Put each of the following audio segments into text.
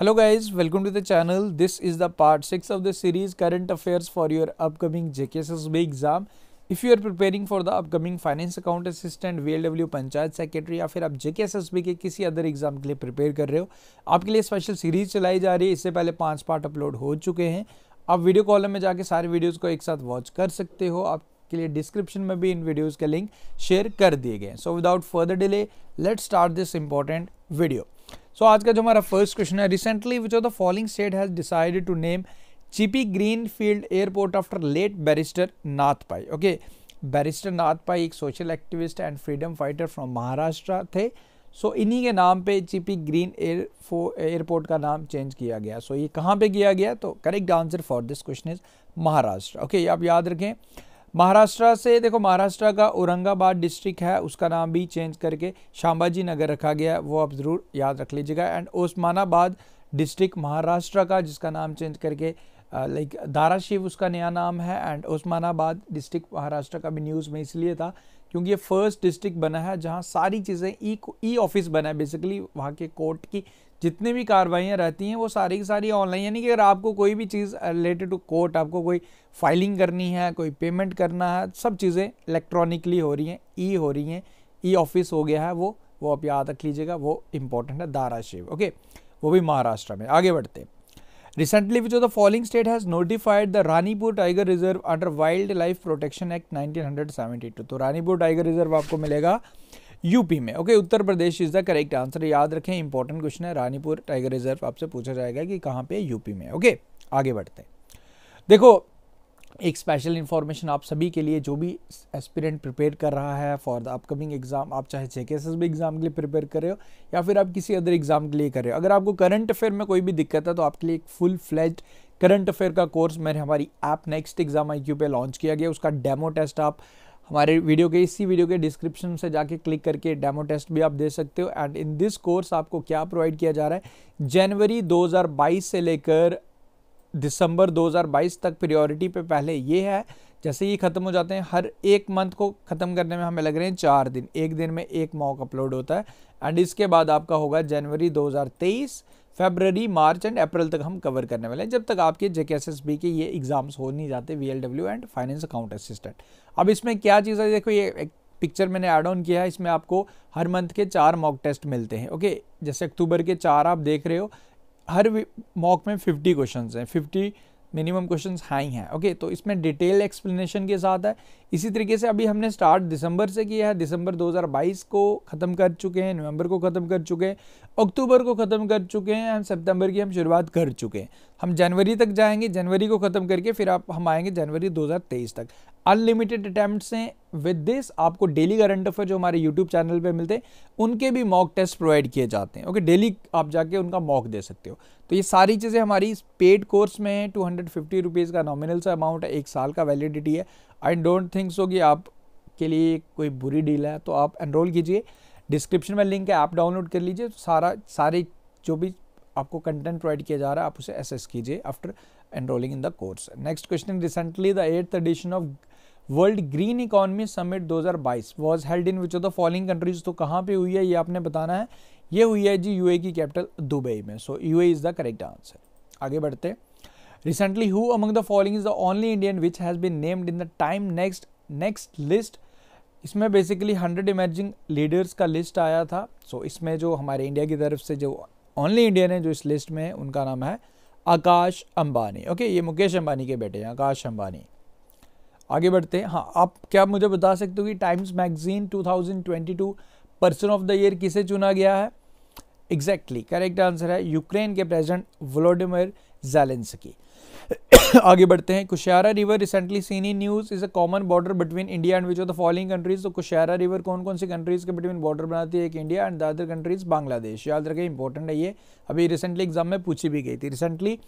Hello guys, welcome to the channel. This is the part 6 of the series Current Affairs for your upcoming JKSSB exam. If you are preparing for the upcoming Finance Account Assistant, VLW, Panchayat Secretary या फिर आप JKSSB के किसी other exam के लिए prepare कर रहे हो, आपके लिए स्पेशल सीरीज चलाई जा रही है. इससे पहले 5 पार्ट अपलोड हो चुके हैं. आप वीडियो कॉलम में जाके सारे वीडियोज़ को एक साथ वॉच कर सकते हो. आपके लिए डिस्क्रिप्शन में भी इन वीडियोज़ के लिंक शेयर कर दिए गए हैं. So without further delay let's start this important video. So आज का जो हमारा फर्स्ट क्वेश्चन है, recently which of the following state has decided to name Chipi green field airport after late barrister Nath Pai. Okay, barrister Nath Pai एक social activist and freedom fighter from Maharashtra थे. So इन्हीं के नाम पे चिपी ग्रीन एयरपोर्ट का नाम चेंज किया गया. सो ये कहाँ पे किया गया? तो correct answer for this question is Maharashtra. Okay, आप याद रखें महाराष्ट्र से. देखो महाराष्ट्र का औरंगाबाद डिस्ट्रिक्ट है, उसका नाम भी चेंज करके शाम्भाजी नगर रखा गया है, वो आप ज़रूर याद रख लीजिएगा. एंड उस्मानाबाद डिस्ट्रिक्ट महाराष्ट्र का, जिसका नाम चेंज करके लाइक दाराशिव उसका नया नाम है. एंड उस्मानाबाद डिस्ट्रिक्ट महाराष्ट्र का भी न्यूज़ में इसलिए था क्योंकि ये फर्स्ट डिस्ट्रिक्ट बना है जहाँ सारी चीज़ें ई ऑफिस बना है. बेसिकली वहाँ के कोर्ट की जितनी भी कार्रवाइयाँ रहती हैं वो सारी की सारी ऑनलाइन, यानी कि अगर आपको कोई भी चीज़ रिलेटेड टू कोर्ट, आपको कोई फाइलिंग करनी है, कोई पेमेंट करना है, सब चीज़ें इलेक्ट्रॉनिकली हो रही हैं, ई हो रही हैं, ई ऑफिस हो गया है. वो आप याद रख लीजिएगा, वो इंपॉर्टेंट है. दाराशिव, ओके, वो भी महाराष्ट्र में. आगे बढ़ते हैं. Recently which of the following state has notified the Ranipur tiger reserve under wild life protection act 1972. तो रानीपुर टाइगर रिजर्व आपको मिलेगा यूपी में. Okay, Uttar Pradesh is the correct answer. याद रखें, इंपॉर्टेंट क्वेश्चन है. रानीपुर टाइगर रिजर्व आपसे पूछा जाएगा कि कहाँ पे? यूपी में. ओके, आगे बढ़ते हैं. देखो एक स्पेशल इन्फॉर्मेशन आप सभी के लिए, जो भी एस्पिरेंट प्रिपेयर कर रहा है फॉर द अपकमिंग एग्जाम, आप चाहे जेकेएसएसबी एग्जाम के लिए प्रिपेयर कर रहे हो या फिर आप किसी अदर एग्जाम के लिए कर रहे हो, अगर आपको करंट अफेयर में कोई भी दिक्कत है तो आपके लिए एक फुल फ्लैज्ड करंट अफेयर का कोर्स मैंने हमारी ऐप नेक्स्ट एग्जाम IQ पे लॉन्च किया गया. उसका डेमो टेस्ट आप हमारे वीडियो के इसी वीडियो के डिस्क्रिप्शन से जाके क्लिक करके डेमो टेस्ट भी आप दे सकते हो. एंड इन दिस कोर्स आपको क्या प्रोवाइड किया जा रहा है? जनवरी 2022 से लेकर दिसंबर 2022 तक प्रियोरिटी पे पहले ये है. जैसे ये ख़त्म हो जाते हैं, हर एक मंथ को ख़त्म करने में हमें लग रहे हैं 4 दिन. एक दिन में एक मॉक अपलोड होता है. एंड इसके बाद आपका होगा जनवरी 2023, फरवरी, मार्च एंड अप्रैल तक हम कवर करने वाले हैं, जब तक आपके जेकेएसएसबी के ये एग्जाम्स हो नहीं जाते, VLW and finance account assistant. अब इसमें क्या चीज़ है? देखो ये एक पिक्चर मैंने ऐड ऑन किया है. इसमें आपको हर मंथ के 4 मॉक टेस्ट मिलते हैं. ओके, जैसे अक्टूबर के 4 आप देख रहे हो. हर मॉक में 50 क्वेश्चंस हैं, 50 मिनिमम क्वेश्चंस हाई हैं. ओके, तो इसमें डिटेल एक्सप्लेनेशन के साथ है. इसी तरीके से अभी हमने स्टार्ट दिसंबर से किया है. दिसंबर 2022 को ख़त्म कर चुके हैं, नवंबर को ख़त्म कर चुके हैं, अक्टूबर को ख़त्म कर चुके हैं, एंड सितंबर की हम शुरुआत कर चुके हैं. हम जनवरी तक जाएंगे, जनवरी को ख़त्म करके फिर आप हम आएंगे जनवरी 2023 तक. अनलिमिटेड अटैम्प्ट्स हैं. विद दिस आपको डेली करंट अफेयर जो हमारे यूट्यूब चैनल पे मिलते हैं उनके भी मॉक टेस्ट प्रोवाइड किए जाते हैं. ओके, डेली आप जाके उनका मॉक दे सकते हो. तो ये सारी चीज़ें हमारी पेड कोर्स में है. 250 रुपीज़ का नॉमिनल सा अमाउंट है, 1 साल का वैलिडिटी है. आई डोंट थिंक सो कि आपके लिए कोई बुरी डील है, तो आप एनरोल कीजिए. डिस्क्रिप्शन में लिंक है, आप डाउनलोड कर लीजिए. तो सारे जो भी आपको कंटेंट प्रोवाइड किया जा रहा है आप उसे एसेस कीजिए after enrolling in the course. Next question, recently the 8th addition of world green economy summit 2022 was held in which of the following countries. तो कहाँ पे हुई है ये आपने बताना है. ये हुई है जी UAE की कैपिटल दुबई में. So UAE is the correct answer. आगे बढ़ते. Recently who among the following is the only Indian which has been named in the Time next list. इसमें बेसिकली 100 इमर्जिंग लीडर्स का लिस्ट आया था. सो इसमें जो हमारे इंडिया की तरफ से जो ओनली इंडियन है जो इस लिस्ट में, उनका नाम है आकाश अंबानी. ओके, ये मुकेश अंबानी के बेटे हैं, आकाश अंबानी. आगे बढ़ते हैं. हाँ, आप क्या मुझे बता सकते हो कि Times magazine 2022 person of the year किसे चुना गया है? एग्जैक्टली करेक्ट आंसर है यूक्रेन के प्रेसिडेंट वोलोडिमिर ज़ेलेंस्की. आगे बढ़ते हैं. Kushiyara river recently seen in news is a common border between India and which of the following countries. तो कुशियारा रिवर कौन कौन सी कंट्रीज के बिटवीन बॉर्डर बनाती है? एक India and the other countries Bangladesh. याद रखें, इंपॉर्टेंट है ये. अभी रिसेंटली एग्जाम में पूछी भी गई थी. रिसेंटली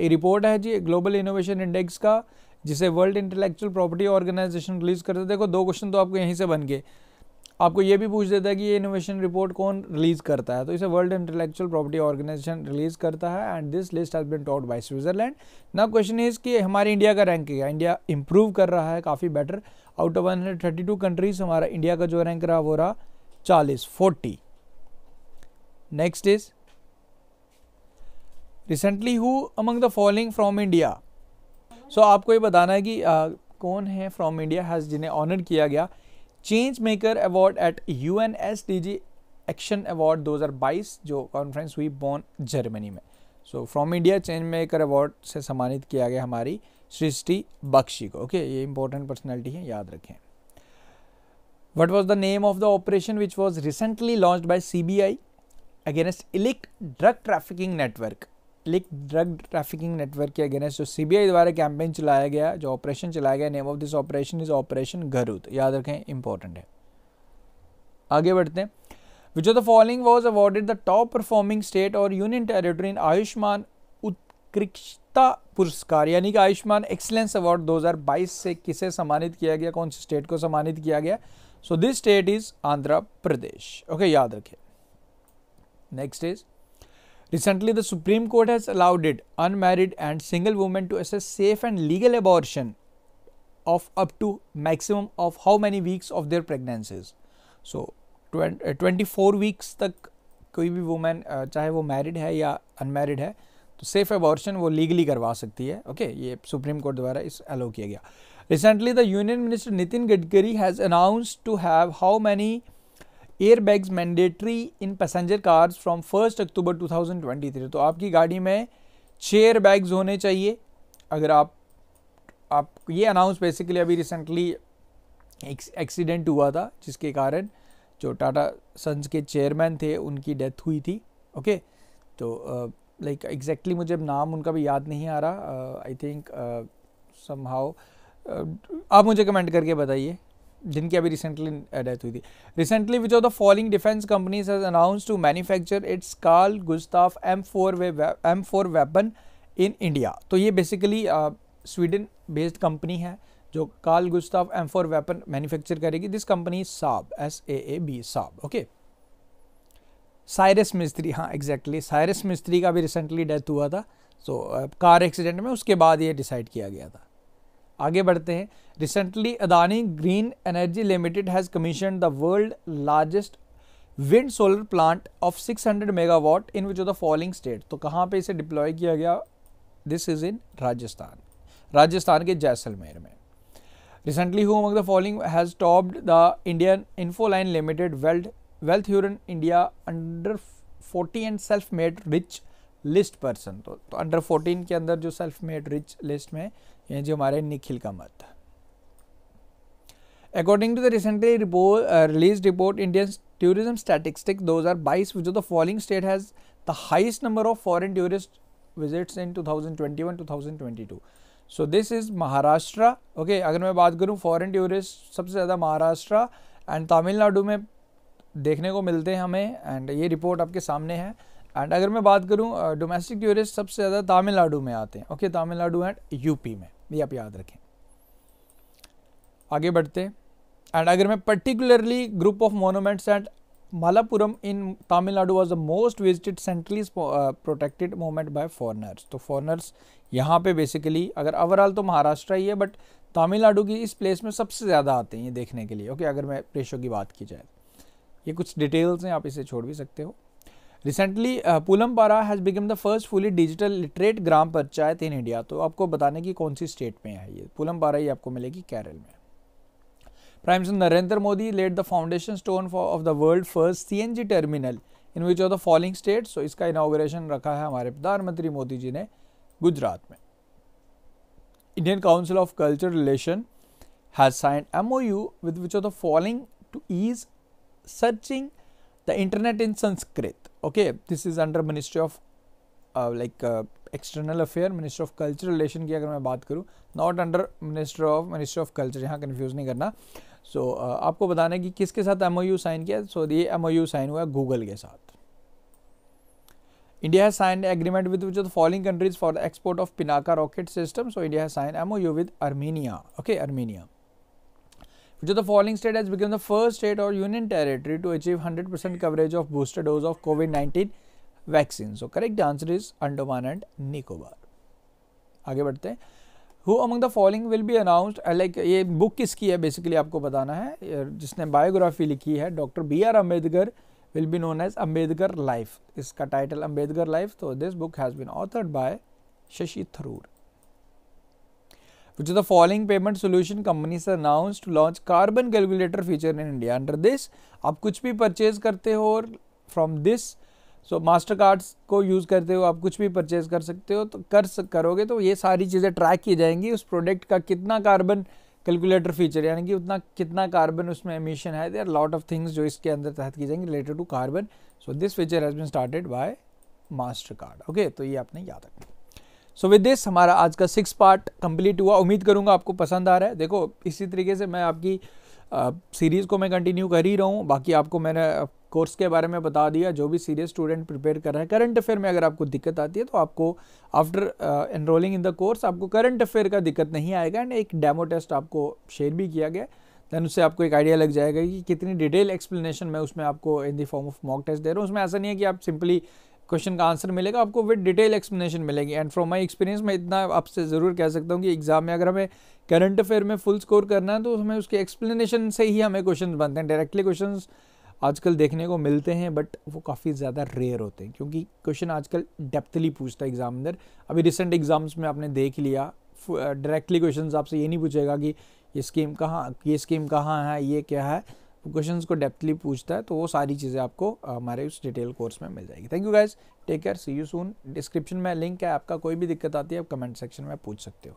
ये रिपोर्ट है जी ग्लोबल इनोवेशन इंडेक्स का, जिसे world intellectual property organization release करते. देखो 2 क्वेश्चन तो आपको यहीं से बन गए. आपको ये भी पूछ देता है कि ये इनोवेशन रिपोर्ट कौन रिलीज़ करता है? तो इसे world intellectual property organization release करता है. And this list has been टॉट by Switzerland. Now question is कि हमारे इंडिया का रैंक क्या है? इंडिया इंप्रूव कर रहा है काफ़ी बेटर. आउट ऑफ 132 कंट्रीज हमारा इंडिया का जो रैंक रहा वो रहा 40. Next is recently who among the following from India. सो आपको ये बताना है कि कौन है फ्रॉम इंडिया हैज़ जिन्हें ऑनर किया गया. Change maker award at UNSDG action award 2022 जो कॉन्फ्रेंस हुई बॉन जर्मनी में. So from India change maker award से सम्मानित किया गया हमारी सृष्टि बख्शी को. ओके ये इंपॉर्टेंट पर्सनैलिटी है, याद रखें. What was the name of the operation which was recently launch by CBI against illicit drug trafficking network. Illicit drug trafficking network के अगेंस्ट जो CBI द्वारा कैंपेन चलाया गया, जो ऑपरेशन चलाया गया, name of this operation is operation Garud. याद रखें, इंपॉर्टेंट है. आगे बढ़ते हैं. Which of the following was awarded the top performing state और union territory in Ayushman Utkrishtata Puraskar यानी कि आयुष्मान एक्सीलेंस अवार्ड 2022 से किसे सम्मानित किया गया, कौन से स्टेट को सम्मानित किया गया. So this state is Andhra Pradesh. Okay याद रखें. Next is recently the Supreme Court has allowed it unmarried and single women to access safe and legal abortion of up to maximum of how many weeks of their pregnancies. So 24 weeks तक कोई भी woman चाहे वो married है या unmarried है तो safe abortion वो legally करवा सकती है. Okay ये Supreme Court द्वारा इस allow किया गया. Recently the Union Minister Nitin Gadkari has announced to have how many airbags mandatory in passenger cars from 1 October 2023. तो आपकी गाड़ी में 6 एयरबैग्स होने चाहिए. अगर आप ये अनाउंस बेसिकली अभी रिसेंटली एक्सीडेंट हुआ था जिसके कारण जो टाटा सन्स के चेयरमैन थे उनकी डेथ हुई थी. ओके तो लाइक एग्जैक्टली मुझे नाम उनका भी याद नहीं आ रहा. आई थिंक समहाउ आप मुझे कमेंट करके बताइए जिनकी अभी रिसेंटली डेथ हुई थी. Recently which of the following defence companies has announced to manufacture its Carl Gustave M4 weapon in India. तो ये बेसिकली स्वीडन बेस्ड कंपनी है जो कार्ल गुस्ताफ M4 वेपन मैन्युफैक्चर करेगी. This company Saab SAAB Saab. Okay Cyrus Mistry, हाँ exactly Cyrus मिस्त्री का भी रिसेंटली डेथ हुआ था. सो कार एक्सीडेंट में उसके बाद ये डिसाइड किया गया था. आगे बढ़ते हैं. Recently Adani green energy limited has commissioned the world largest wind solar plant of 600 megawatt in which of the following state. तो कहाँ पे इसे डिप्लॉय किया गया, दिस इज इन राजस्थान के जैसलमेर में. Recently who among the following has topped the Indian infoline limited wealth Hurun India under 40 and self made rich list person. तो under 14 के अंदर जो सेल्फ मेड रिच लिस्ट में ये जो हमारे निखिल का मत. According to the recently release report Indian tourism statistics 2022 which of the following state has the highest number of foreign tourist visits in 2021-2022. So this is Maharashtra. Okay अगर मैं बात करूँ फॉरेन टूरिस्ट सबसे ज़्यादा महाराष्ट्र एंड तमिलनाडु में देखने को मिलते हैं हमें, एंड ये रिपोर्ट आपके सामने है. एंड अगर मैं बात करूँ डोमेस्टिक टूरिस्ट सबसे ज़्यादा तमिलनाडु में आते हैं. ओके तमिलनाडु एंड यूपी में, ये आप याद रखें. आगे बढ़ते हैं. एंड अगर मैं particularly group of monuments and Mamallapuram in Tamil Nadu was the most visited centrally protected monument by foreigners. तो फॉरनर्स यहाँ पे बेसिकली अगर ओवरऑल तो महाराष्ट्र ही है बट तमिलनाडु की इस प्लेस में सबसे ज़्यादा आते हैं ये देखने के लिए. ओके अगर मैं रेशो की बात की जाए, ये कुछ डिटेल्स हैं, आप इसे छोड़ भी सकते हो. Recently Pullampara has become the first fully digital literate gram panchayat in India. तो आपको बताने की कौन सी स्टेट में है ये, पुलमपारा ही आपको मिलेगी केरल में. Prime minister Narendra Modi laid the foundation stone of the world first CNG terminal in which of the following state. So इसका इनाग्रेशन रखा है हमारे प्रधानमंत्री मोदी जी ने गुजरात में. Indian council of cultural relation has signed MOU with which of the following to ease searching the internet in Sanskrit. Okay this is under ministry of like external affair, ministry of cultural relation की अगर मैं बात करूँ, not under ministry of culture, यहाँ confuse नहीं करना. सो आपको बताना है कि किसके साथ MOU साइन किया. सो ये MOU साइन हुआ गूगल के साथ. India has signed agreement with which of the following countries for the export of Pinaka rocket system. So India has signed MOU with Armenia. Okay Armenia. Which of the following state has become the first state or union territory to achieve 100% coverage of booster dose of COVID-19 vaccine? So correct answer is Andaman and Nicobar. आगे बढ़ते हैं. Who among the following will be announced? Like ये book किसकी है basically आपको बताना है, जिसने biography लिखी है doctor BR Ambedkar will be known as Ambedkar Life. इसका टाइटल अंबेडकर लाइफ. तो this book has been authored by Shashi Tharoor. Which of the following payment solution companies announced to launch carbon calculator feature in India? Under this, आप कुछ भी purchase करते हो और from this, so Mastercard को use करते हो, आप कुछ भी purchase कर सकते हो. तो करोगे तो ये सारी चीज़ें track की जाएंगी. उस product का कितना carbon calculator feature यानी कि उतना कितना carbon उसमें emission है. There are lot of things जो इसके अंदर तहत की जाएंगी related to carbon. So this feature has been started by Mastercard. Okay, तो ये आपने याद रखना. सो विद दिस हमारा आज का 6 पार्ट कंप्लीट हुआ. उम्मीद करूंगा आपको पसंद आ रहा है. देखो इसी तरीके से मैं आपकी सीरीज़ को मैं कंटिन्यू कर ही रहा हूँ. बाकी आपको मैंने कोर्स के बारे में बता दिया. जो भी सीरियस स्टूडेंट प्रिपेयर कर रहे हैं करंट अफेयर में अगर आपको दिक्कत आती है तो आपको after enrolling in the course आपको करंट अफेयर का दिक्कत नहीं आएगा. एंड एक डेमो टेस्ट आपको शेयर भी किया गया. दैन उससे आपको एक आइडिया लग जाएगा कि कितनी डिटेल एक्सप्लेनेशन मैं उसमें आपको in the form of mock test दे रहा हूँ. उसमें ऐसा नहीं है कि आप सिंपली क्वेश्चन का आंसर मिलेगा, आपको विद डिटेल एक्सप्लेनेशन मिलेगी. एंड फ्रॉम माय एक्सपीरियंस मैं इतना आपसे ज़रूर कह सकता हूँ कि एग्जाम में अगर हमें करंट अफेयर में फुल स्कोर करना है तो हमें उसके एक्सप्लेनेशन से ही हमें क्वेश्चन बनते हैं. डायरेक्टली क्वेश्चन आजकल देखने को मिलते हैं बट वो काफ़ी ज़्यादा रेयर होते हैं क्योंकि क्वेश्चन आजकल डेप्थली पूछता है एग्जामिनर. अभी रिसेंट एग्जाम्स में आपने देख लिया डायरेक्टली क्वेश्चन आपसे ये नहीं पूछेगा कि ये स्कीम कहाँ है, ये क्या है. क्वेश्चंस को डेप्थली पूछता है. तो वो सारी चीज़ें आपको हमारे उस डिटेल कोर्स में मिल जाएगी. Thank you guys, take care, see you soon. Description में लिंक है, आपका कोई भी दिक्कत आती है आप कमेंट सेक्शन में पूछ सकते हो.